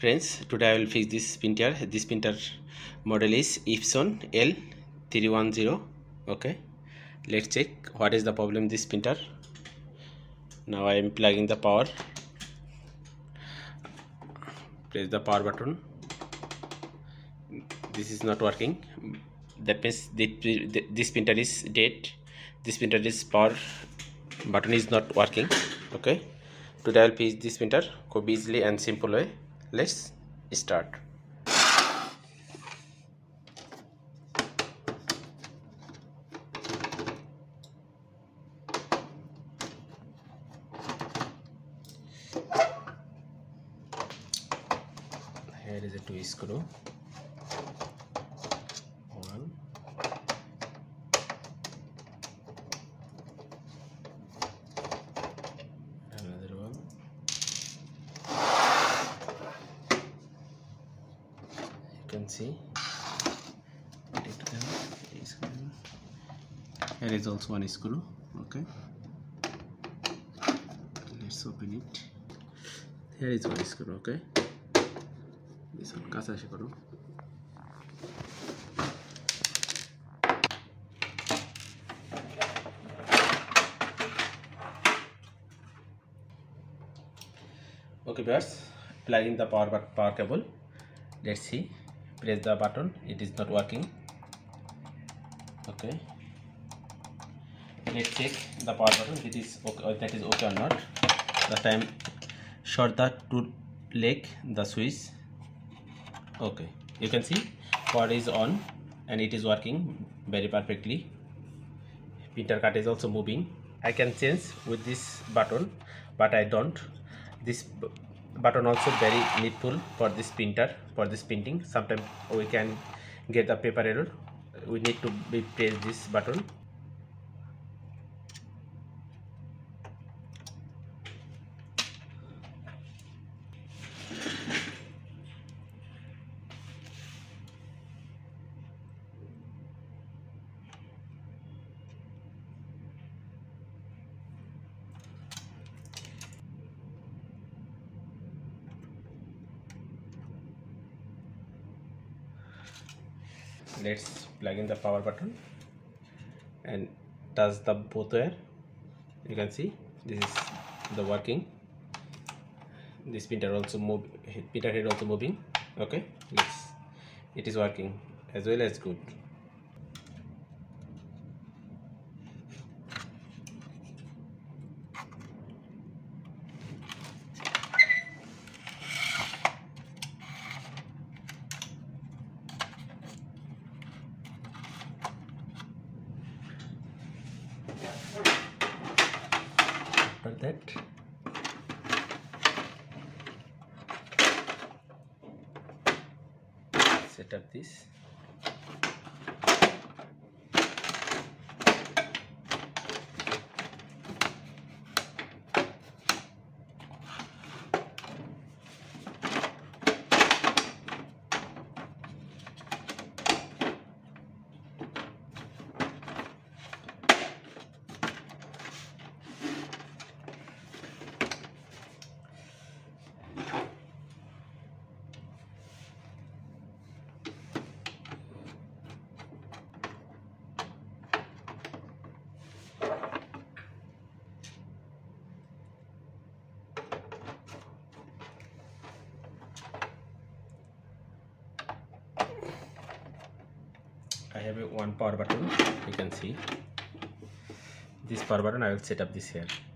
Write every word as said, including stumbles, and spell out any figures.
Friends, today I will fix this printer. This printer model is Epson L three ten. Okay, let's check what is the problem this printer. Now I am plugging the power. Press the power button. This is not working. That means this printer is dead. This printer is power button is not working. Okay. Today I will fix this printer in an easy and simple way. Let's start. Here is a two screw. One. Can see here is also one screw. Okay, let's open it. Here is one screw. Okay, this one kacha screw. Okay, viewers, plugging the power power cable. Let's see. Press the button. It is not working. Okay, let's check the power button. It is okay, or that is okay or not. The time short the to leg the switch. Okay, you can see power is on and it is working very perfectly. Printer card is also moving. I can change with this button, but I don't. This button also very needful for this printer, for this printing. Sometimes we can get the paper error. We need to be press this button. Let's plug in the power button and touch the both wire. You can see this is the working. This printer also move. Printer head also moving. Okay, yes, it is working as well as good. After that, set up this. I have a one power button. You can see this power button. I will set up this here.